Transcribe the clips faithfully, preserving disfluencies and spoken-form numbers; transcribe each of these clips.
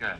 Good.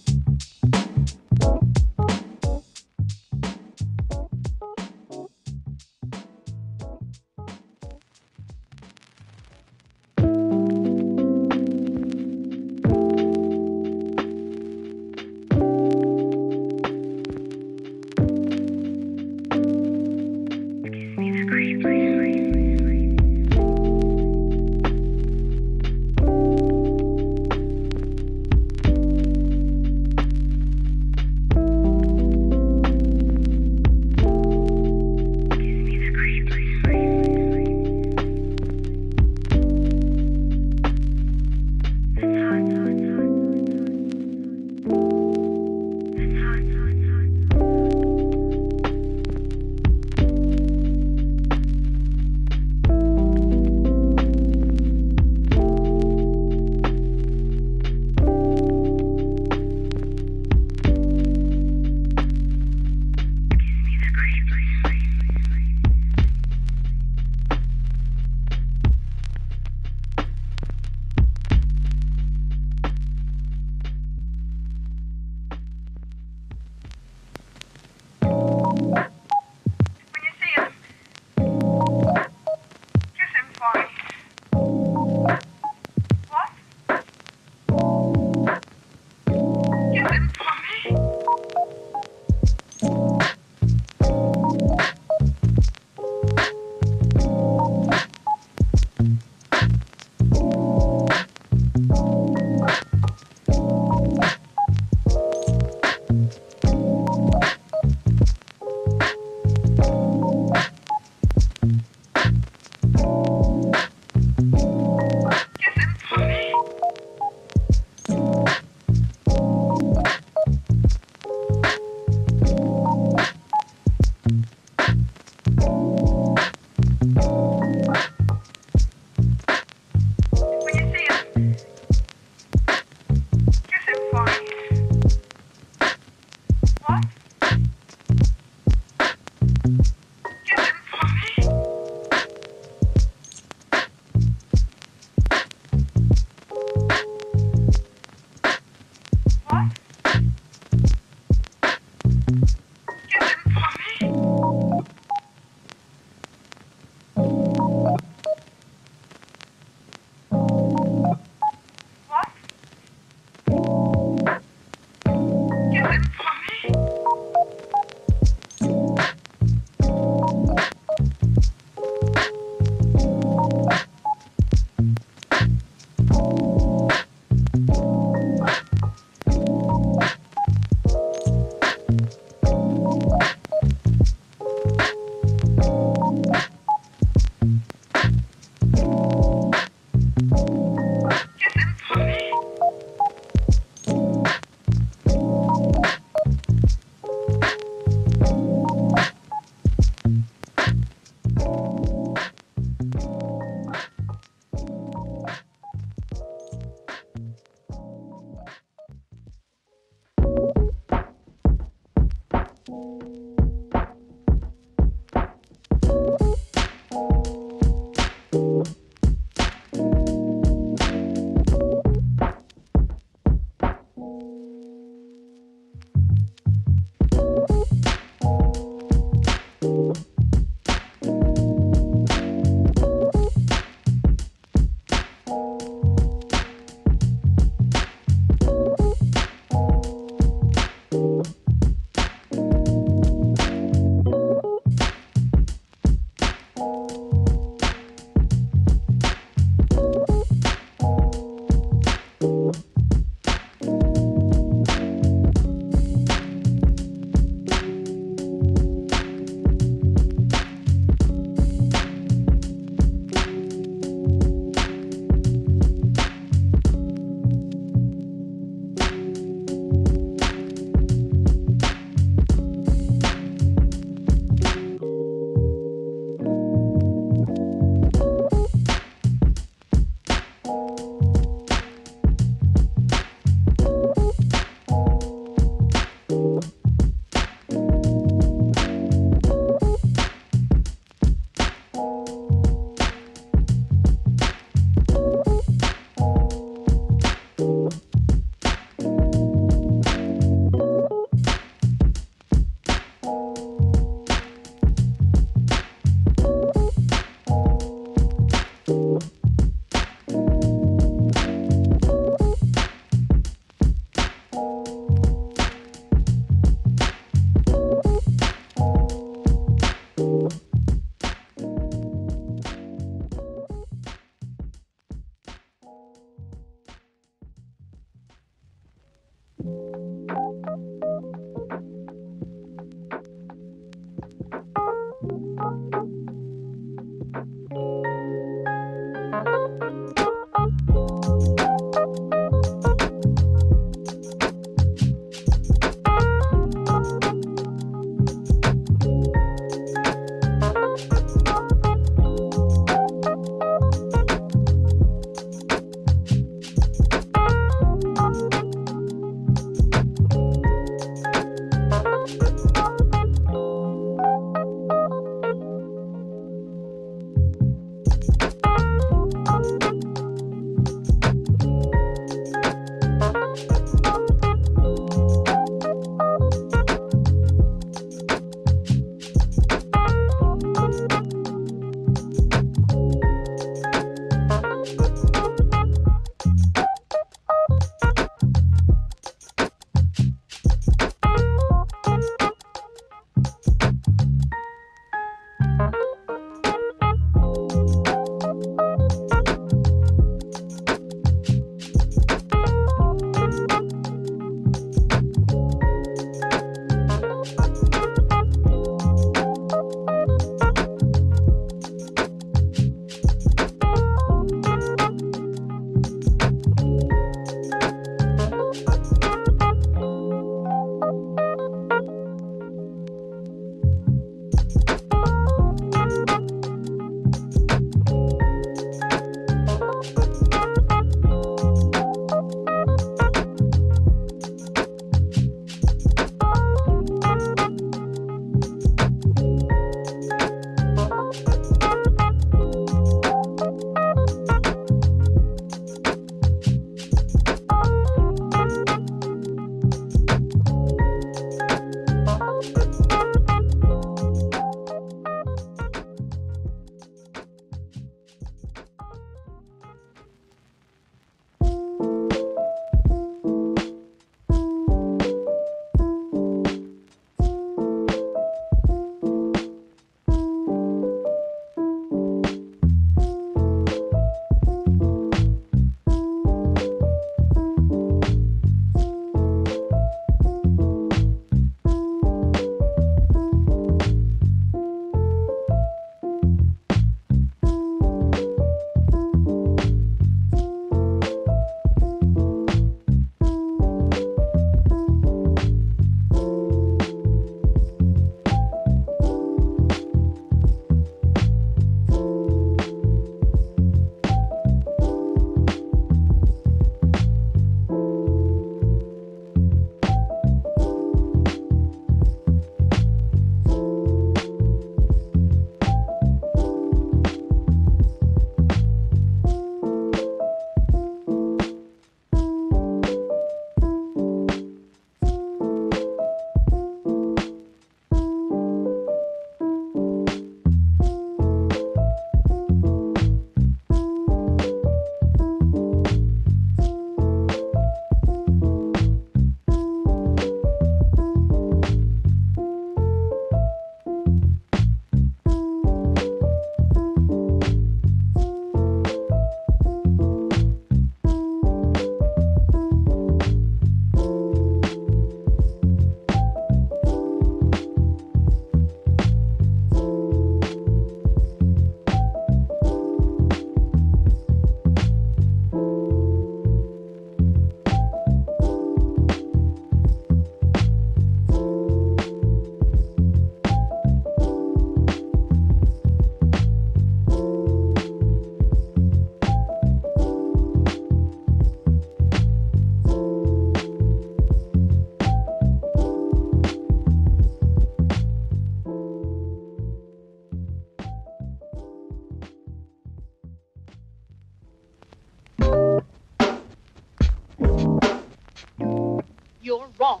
you're wrong.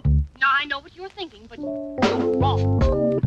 Now, I know what you're thinking, but you're wrong.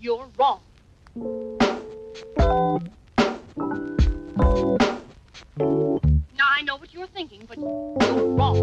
You're wrong. Now, I know what you're thinking, but you're wrong.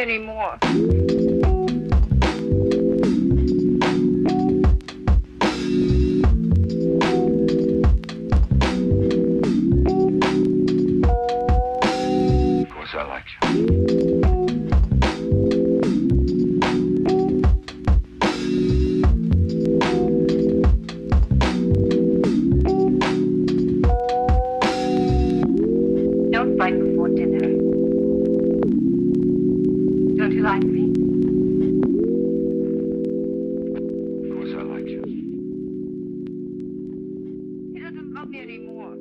anymore. Of course, I like you. Don't fight before dinner. Don't you like me? Of course I like you. He doesn't love me anymore.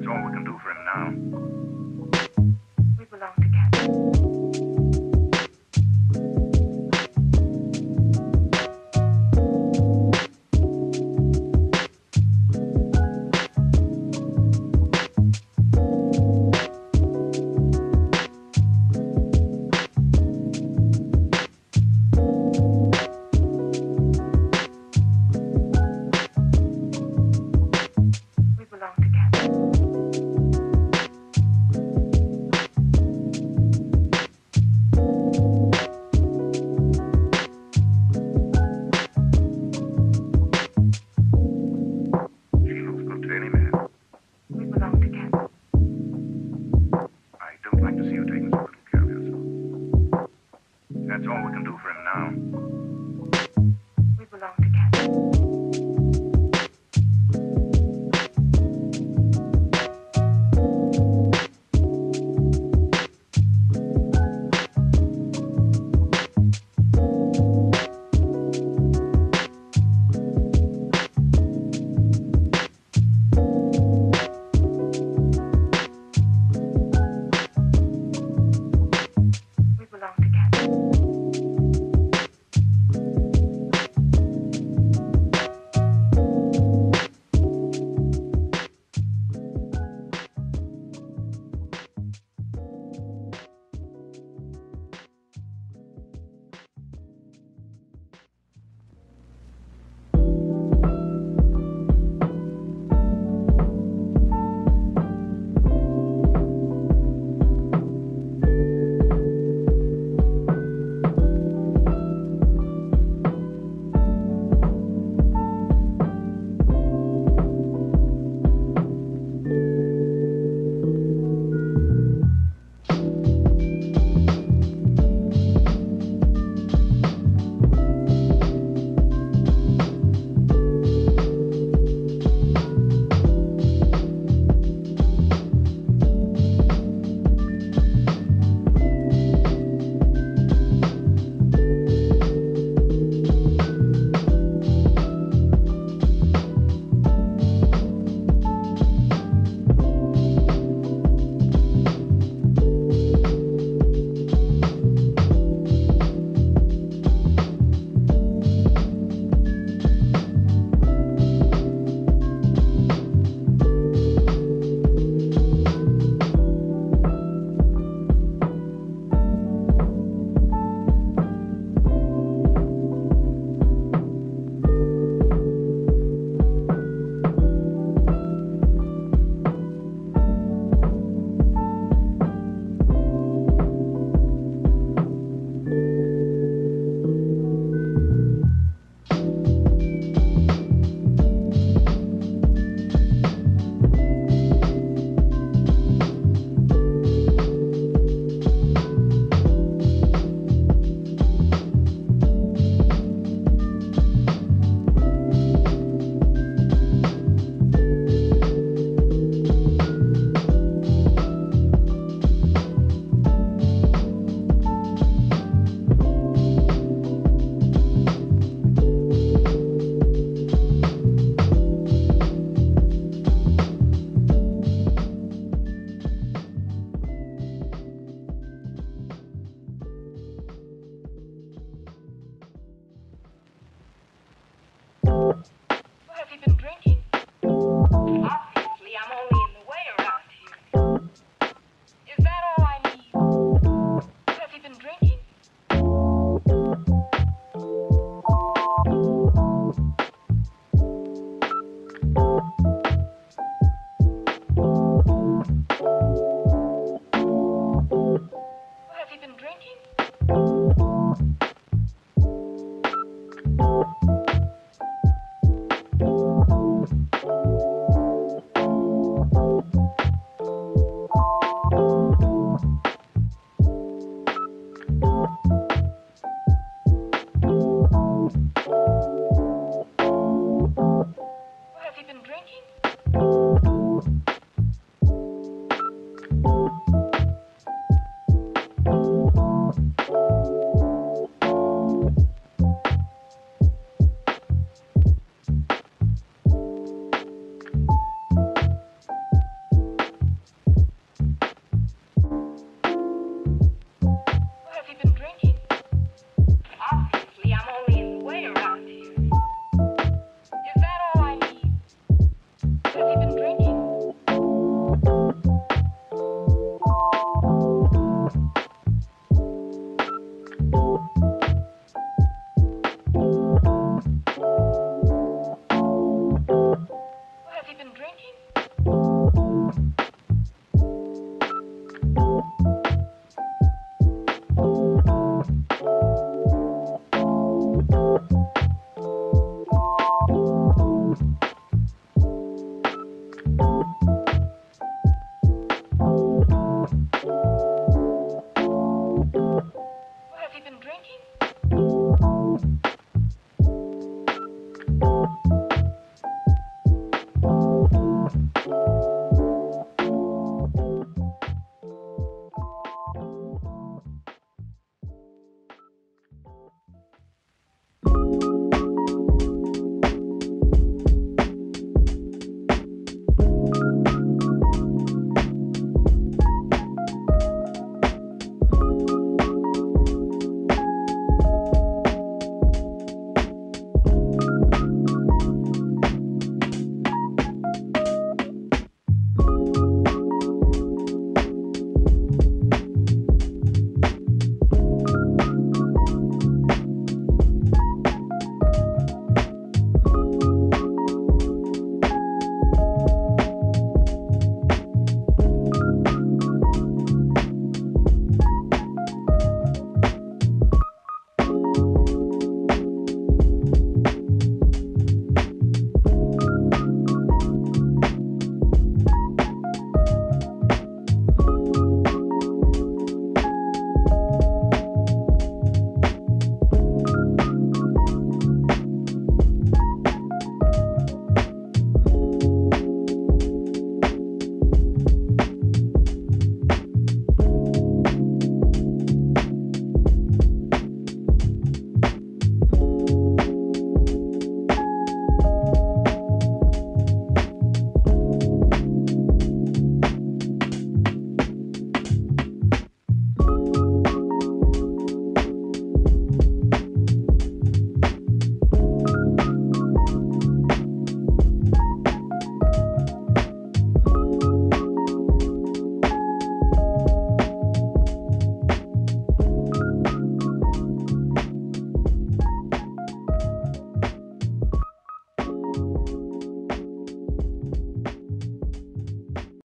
That's all we can do for him now.